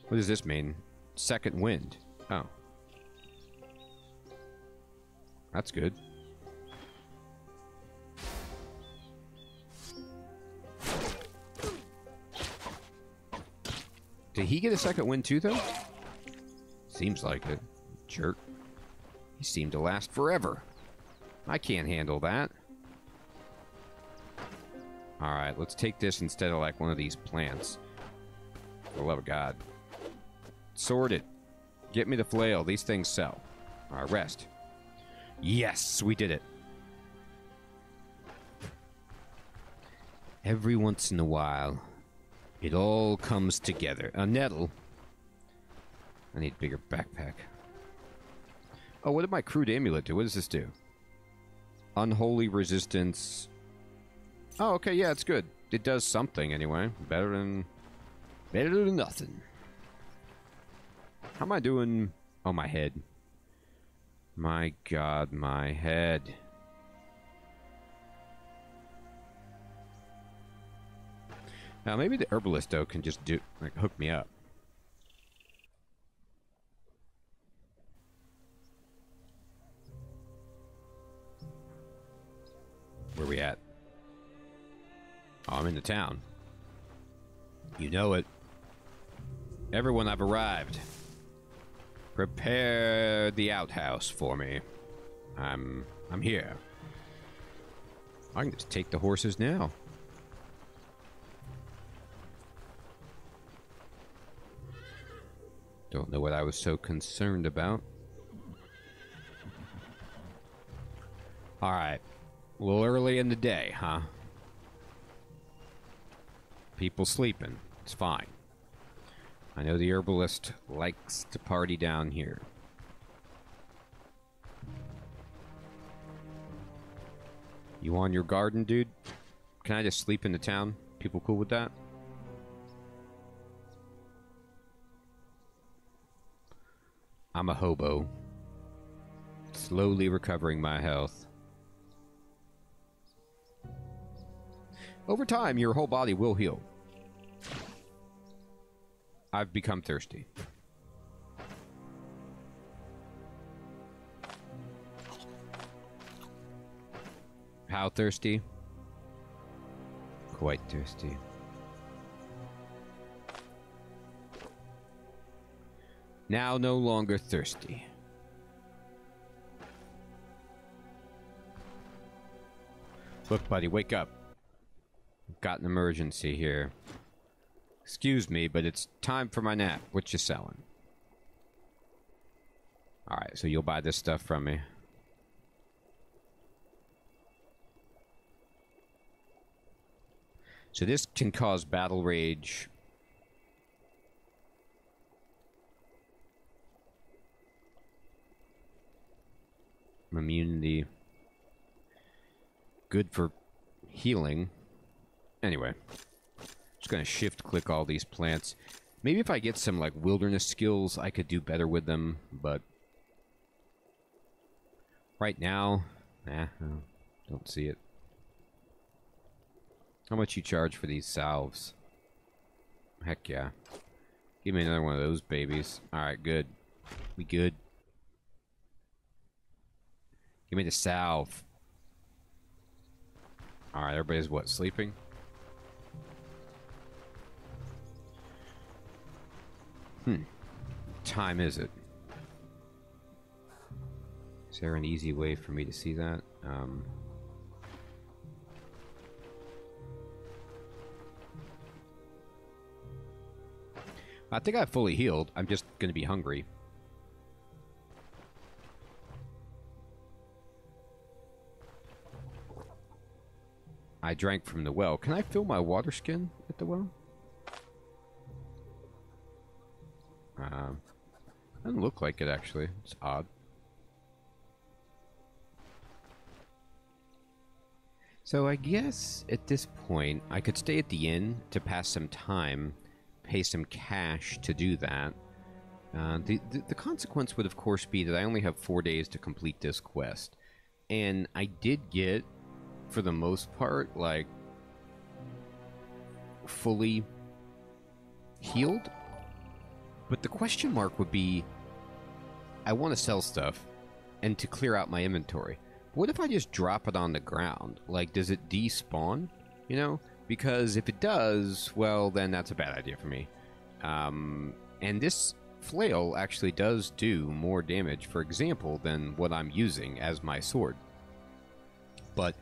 What does this mean? Second wind. Oh. That's good. Did he get a second win too, though? Seems like it. Jerk. He seemed to last forever. I can't handle that. Alright, let's take this instead of like one of these plants. For the love of God. Sort it. Get me the flail. These things sell. Alright, rest. Yes, we did it. Every once in a while, it all comes together. A nettle. I need a bigger backpack. Oh, what did my crude amulet do? What does this do? Unholy resistance. Oh, okay, yeah, it's good. It does something anyway. Better than nothing. How am I doing? Oh, my head. My God, my head. Now, maybe the herbalist, though, can just do, like, hook me up. Where we at? Oh, I'm in the town. You know it. Everyone, I've arrived. Prepare the outhouse for me. I'm here. I can just take the horses now. Don't know what I was so concerned about. Alright. A little early in the day, huh? People sleeping. It's fine. I know the herbalist likes to party down here. You on your garden, dude? Can I just sleep in the town? People cool with that? I'm a hobo. Slowly recovering my health. Over time, your whole body will heal. I've become thirsty. How thirsty? Quite thirsty. Now no longer thirsty. Look, buddy, wake up. We've got an emergency here. Excuse me, but it's time for my nap. What you selling? Alright, so you'll buy this stuff from me. So this can cause battle rage. Immunity. Good for healing. Anyway. Just gonna shift click all these plants. Maybe if I get some like wilderness skills I could do better with them, but right now, nah, don't see it. How much you charge for these salves? Heck yeah. Give me another one of those babies. Alright, good. We good. Give me the salve. Alright, everybody's what, sleeping? What time is it? Is there an easy way for me to see that? I think I've fully healed. I'm just going to be hungry. I drank from the well. Can I fill my water skin at the well? Doesn't look like it, actually. It's odd. So I guess at this point, I could stay at the inn to pass some time, pay some cash to do that. The consequence would, of course, be that I only have 4 days to complete this quest. And I did get, for the most part, like, fully healed. But the question mark would be, I want to sell stuff, and to clear out my inventory. What if I just drop it on the ground? Like, does it despawn? You know? Because if it does, well, then that's a bad idea for me. And this flail actually does do more damage, for example, than what I'm using as my sword. But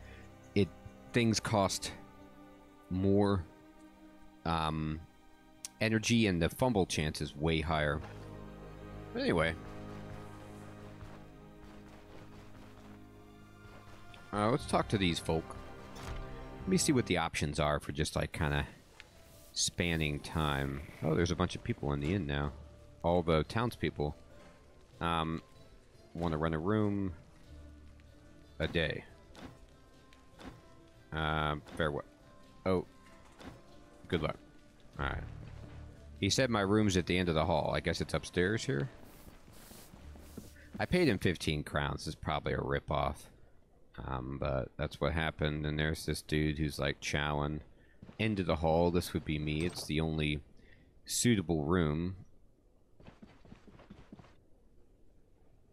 things cost more energy, and the fumble chance is way higher. But anyway. Let's talk to these folk. Let me see what the options are for just, like, kind of spanning time. Oh, there's a bunch of people in the inn now. All the townspeople want to rent a room a day. Farewell. Oh. Good luck. Alright. He said my room's at the end of the hall. I guess it's upstairs here? I paid him 15 crowns. It's probably a ripoff. But that's what happened. And there's this dude who's like chowing. End of the hall. This would be me. It's the only suitable room.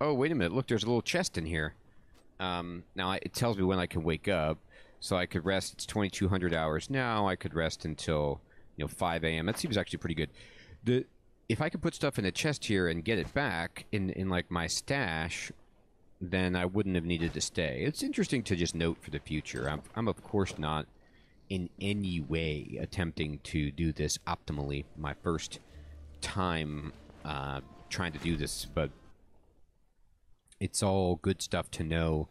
Oh, wait a minute. Look, there's a little chest in here. Now, it tells me when I can wake up. So I could rest. It's 2,200 hours now. I could rest until, you know, 5 a.m. That seems actually pretty good. If I could put stuff in a chest here and get it back in like my stash, then I wouldn't have needed to stay. It's interesting to just note for the future. I'm of course not in any way attempting to do this optimally. My first time trying to do this, but it's all good stuff to know.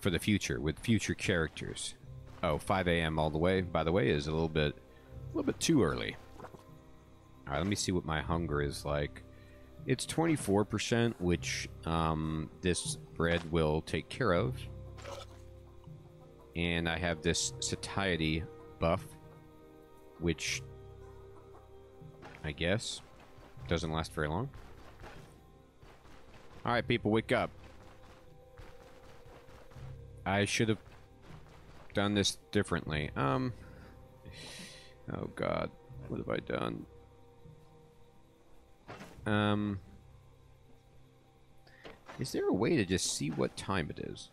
For the future, with future characters. Oh, 5 a.m. all the way, by the way, is a little bit too early. Alright, let me see what my hunger is like. It's 24%, which this bread will take care of. And I have this satiety buff, which I guess doesn't last very long. Alright, people, wake up. I should have done this differently. Oh God, what have I done? Is there a way to just see what time it is?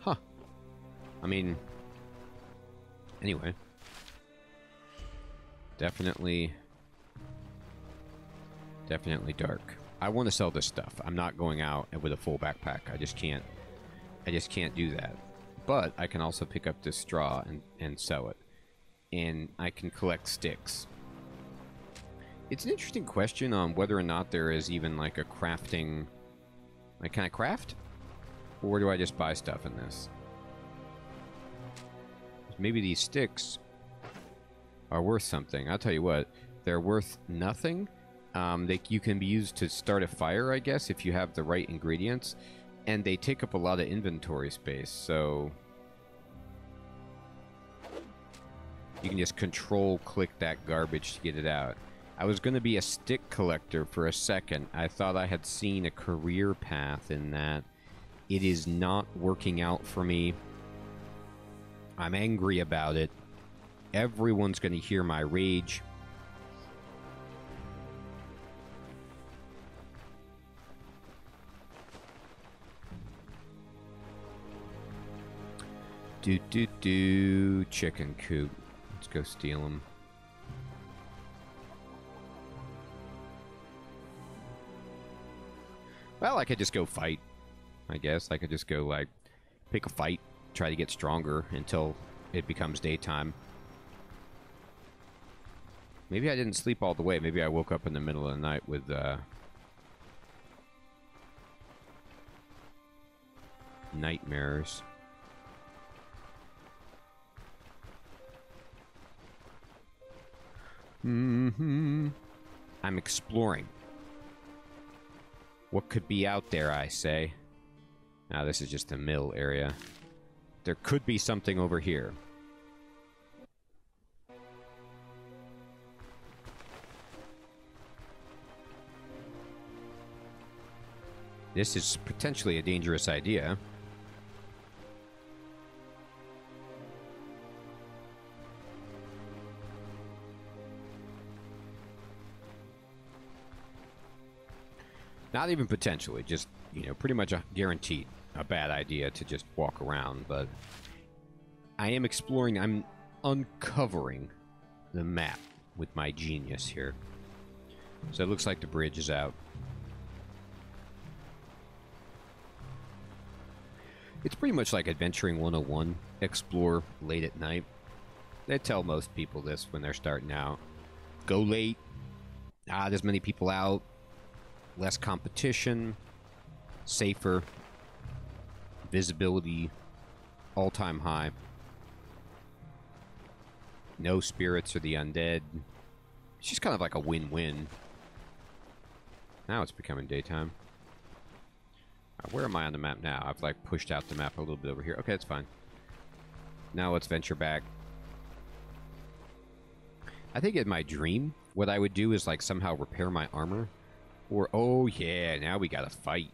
Huh. I mean, anyway. Definitely dark. I want to sell this stuff. I'm not going out with a full backpack. I just can't do that. But I can also pick up this straw and sell it. And I can collect sticks. It's an interesting question on whether or not there is even like a crafting... Like, can I craft? Or do I just buy stuff in this? Maybe these sticks are worth something. I'll tell you what. They're worth nothing. You can be used to start a fire, I guess, if you have the right ingredients. And they take up a lot of inventory space, so... You can just control-click that garbage to get it out. I was going to be a stick collector for a second. I thought I had seen a career path in that. It is not working out for me. I'm angry about it. Everyone's going to hear my rage. Do chicken coop. Let's go steal them. Well, I could just go fight, I guess. I could just go, like, pick a fight, try to get stronger until it becomes daytime. Maybe I didn't sleep all the way. Maybe I woke up in the middle of the night with, nightmares. I'm exploring. What could be out there, I say? Now, this is just the mill area. There could be something over here. This is potentially a dangerous idea. Not even potentially, just, you know, pretty much a guaranteed a bad idea to just walk around, but I am exploring, I'm uncovering the map with my genius here. So it looks like the bridge is out. It's pretty much like Adventuring 101, explore late at night. They tell most people this when they're starting out. Go late, not as many people out, less competition, safer, visibility all-time high. No spirits or the undead. It's just kind of like a win-win. Now it's becoming daytime. Where am I on the map now? I've like pushed out the map a little bit over here. Okay, that's fine. Now let's venture back. I think in my dream, what I would do is like somehow repair my armor. Or, oh yeah, now we gotta fight.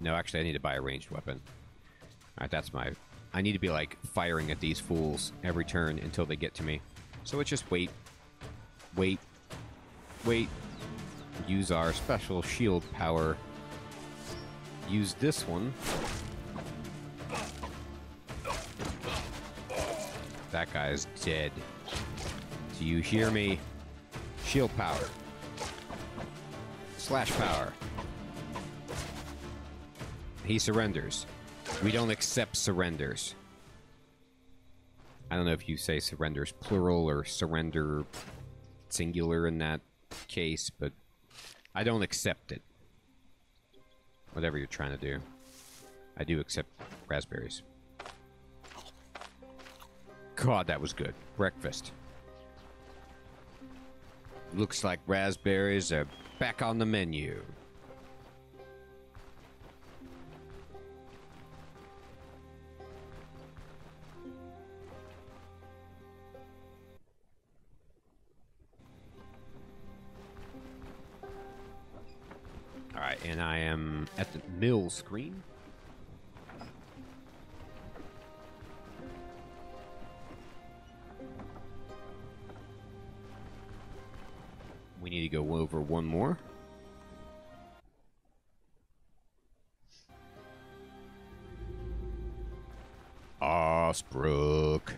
No, actually I need to buy a ranged weapon. Alright, that's my... I need to be like firing at these fools every turn until they get to me. So it's just wait. Wait. Wait. Use our special shield power. Use this one. That guy's dead. Do you hear me? Shield power. Slash power. He surrenders. We don't accept surrenders. I don't know if you say surrenders plural or surrender singular in that case, but I don't accept it. Whatever you're trying to do. I do accept raspberries. God, that was good. Breakfast. Looks like raspberries are back on the menu. Alright, and I am at the mill screen. We need to go over one more. Osbrook.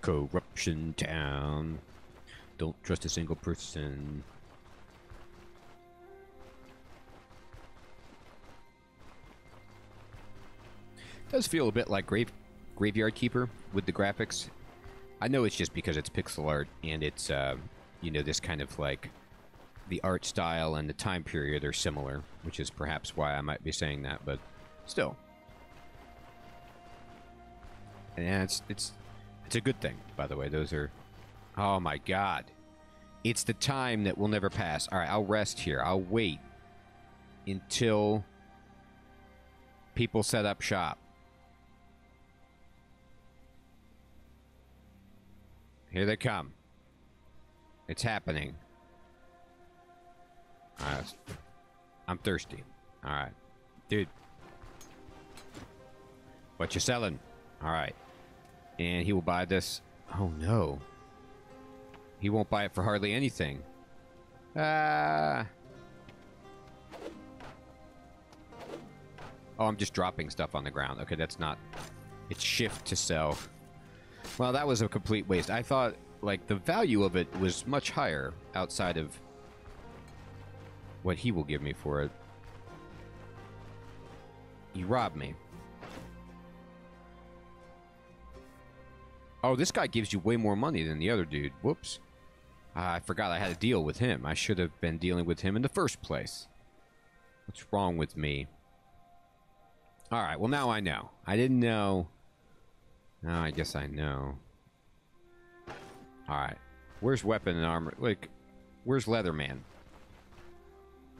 Corruption town. Don't trust a single person. Does feel a bit like Graveyard Keeper with the graphics. I know it's just because it's pixel art and it's, you know, this kind of like the art style and the time period are similar, which is perhaps why I might be saying that, but still. And it's a good thing, by the way. Those are... Oh my god. It's the time that will never pass. Alright, I'll rest here. I'll wait until people set up shop. Here they come. It's happening. Alright. I'm thirsty. Alright. Dude. What you selling? Alright. And he will buy this. Oh no. He won't buy it for hardly anything. Oh, I'm just dropping stuff on the ground. Okay, that's not... It's shift to sell. Well, that was a complete waste. I thought, like, the value of it was much higher outside of what he will give me for it. He robbed me. Oh, this guy gives you way more money than the other dude. Whoops. I forgot I had a deal with him. I should have been dealing with him in the first place. What's wrong with me? Alright, well, now I know. I didn't know... Oh, I guess I know. Alright. Where's weapon and armor? Like, where's Leatherman?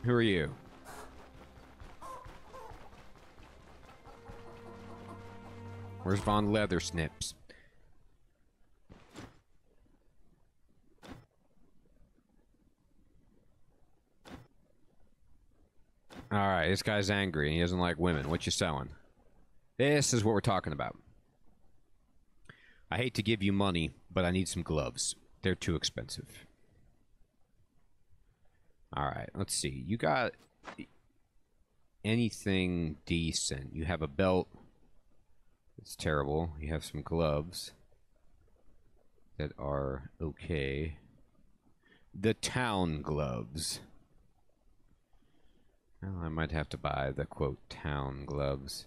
Who are you? Where's Von Leathersnips? Alright, this guy's angry and he doesn't like women. What you selling? This is what we're talking about. I hate to give you money, but I need some gloves. They're too expensive. Alright, let's see. You got... anything decent. You have a belt. It's terrible. You have some gloves that are okay. The town gloves. Well, I might have to buy the, quote, town gloves.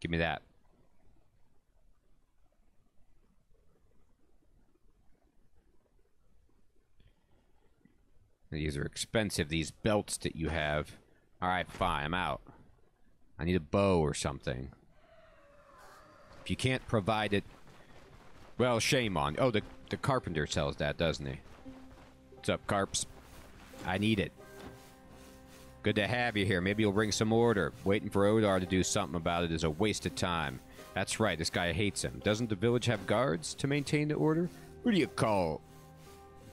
Give me that. These are expensive, these belts that you have. Alright, fine, I'm out. I need a bow or something. If you can't provide it, well, shame on you. Oh, the carpenter sells that, doesn't he? What's up, Carps? I need it. Good to have you here. Maybe you'll bring some order. Waiting for Odar to do something about it is a waste of time. That's right, this guy hates him. Doesn't the village have guards to maintain the order? Who do you call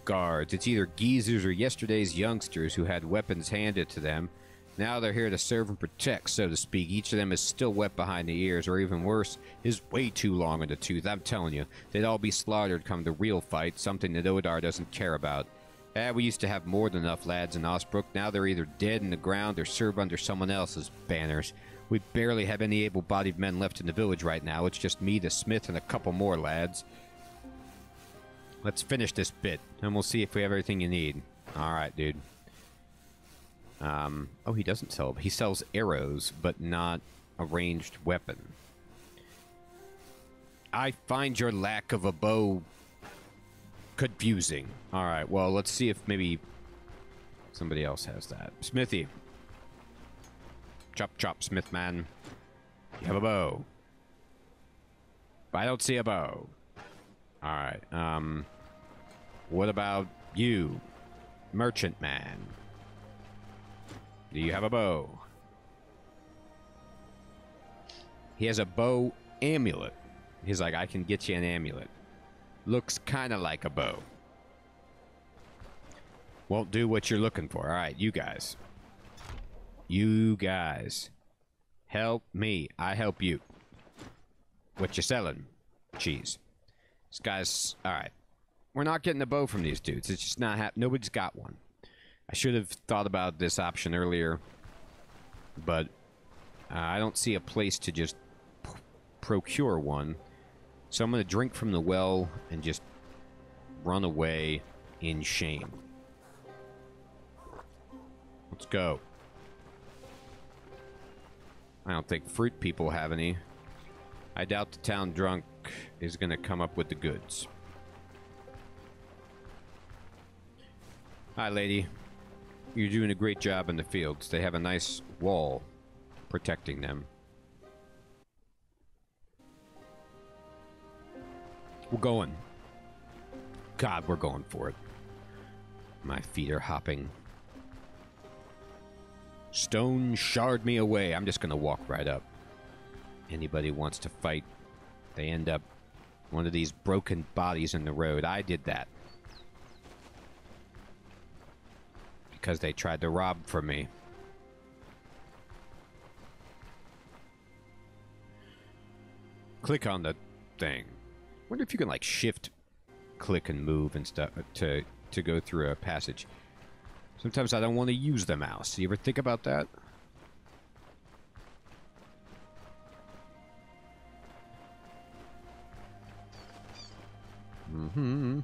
guards? It's either geezers or yesterday's youngsters who had weapons handed to them. Now they're here to serve and protect, so to speak. Each of them is still wet behind the ears, or even worse, is way too long in the tooth. I'm telling you, they'd all be slaughtered come the real fight, something that Odar doesn't care about. We used to have more than enough lads in Osbrook. Now they're either dead in the ground or serve under someone else's banners. We barely have any able-bodied men left in the village right now. It's just me, the smith, and a couple more lads. Let's finish this bit, and we'll see if we have everything you need. All right, dude. Oh, he doesn't sell. He sells arrows, but not a ranged weapon. I find your lack of a bow confusing. All right, well, let's see if maybe somebody else has that. Smithy. Chop, chop, smith man. You have a bow. I don't see a bow. All right, what about you, merchant man? Do you have a bow? He has a bow amulet. He's like, I can get you an amulet. Looks kind of like a bow. Won't do what you're looking for. All right, you guys. You guys. Help me. I help you. What you selling? Cheese. This guy's... All right. We're not getting a bow from these dudes. It's just not happening. Nobody's got one. I should have thought about this option earlier, but I don't see a place to just procure one. So I'm going to drink from the well and just run away in shame. Let's go. I don't think fruit people have any. I doubt the town drunk is going to come up with the goods. Hi, lady. You're doing a great job in the fields. They have a nice wall protecting them. We're going. God, we're going for it. My feet are hopping. Stone shard me away. I'm just going to walk right up. Anybody wants to fight, they end up one of these broken bodies in the road. I did that. Because they tried to rob from me. Click on the thing. Wonder if you can like shift click and move and stuff to go through a passage. Sometimes I don't want to use the mouse. You ever think about that? Mm-hmm.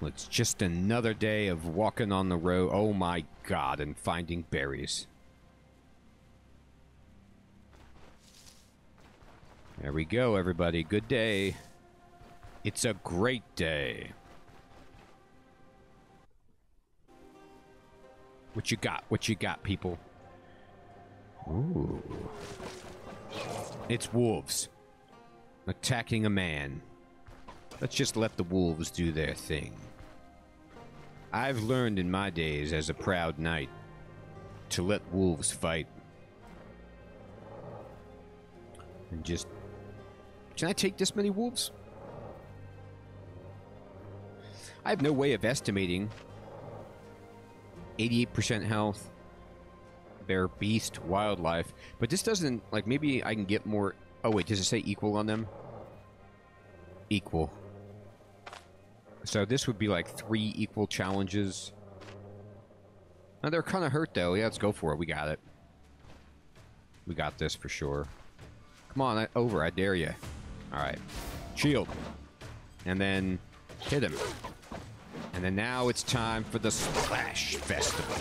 Well, it's just another day of walking on the road. Oh my God, and finding berries. There we go, everybody. Good day. It's a great day. What you got? What you got, people? Ooh. It's wolves. Attacking a man. Let's just let the wolves do their thing. I've learned in my days as a proud knight to let wolves fight. And just... Can I take this many wolves? I have no way of estimating. 88% health. bear, beast, wildlife. But this doesn't, like, maybe I can get more... Oh, wait, does it say equal on them? Equal. So this would be, like, 3 equal challenges. Now, they're kind of hurt, though. Yeah, let's go for it. We got it. We got this for sure. Come on, over. I dare you. All right. Shield. And then hit him. And then now it's time for the Splash Festival.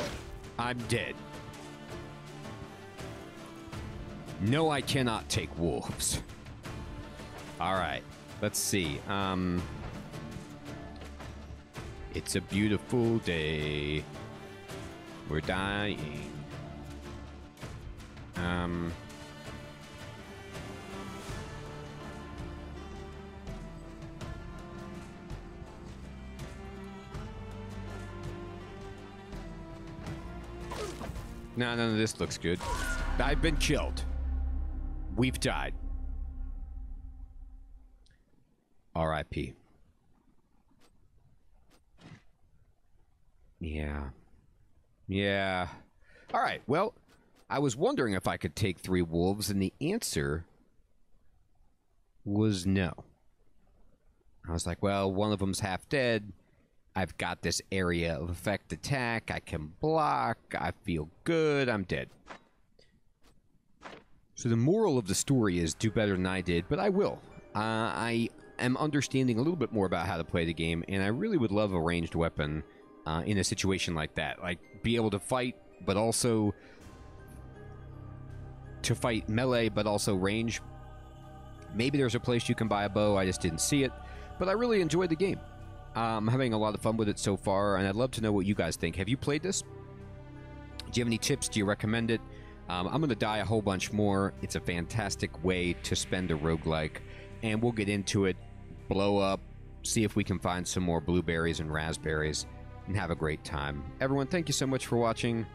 I'm dead. No, I cannot take wolves. All right. Let's see. It's a beautiful day. We're dying. No, none of this looks good. I've been killed. We've died. R.I.P. Yeah. Yeah. All right, well, I was wondering if I could take 3 wolves, and the answer was no. I was like, well, one of them's half dead. I've got this area of effect attack. I can block. I feel good. I'm dead. So the moral of the story is do better than I did, but I will. I am understanding a little bit more about how to play the game, and I really would love a ranged weapon in a situation like that. Like, be able to fight, but also to fight melee, but also range. Maybe there's a place you can buy a bow. I just didn't see it, but I really enjoyed the game. I'm having a lot of fun with it so far, and I'd love to know what you guys think. Have you played this? Do you have any tips? Do you recommend it? I'm going to die a whole bunch more. It's a fantastic way to spend a roguelike, and we'll get into it, blow up, see if we can find some more blueberries and raspberries, and have a great time. Everyone, thank you so much for watching.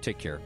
Take care.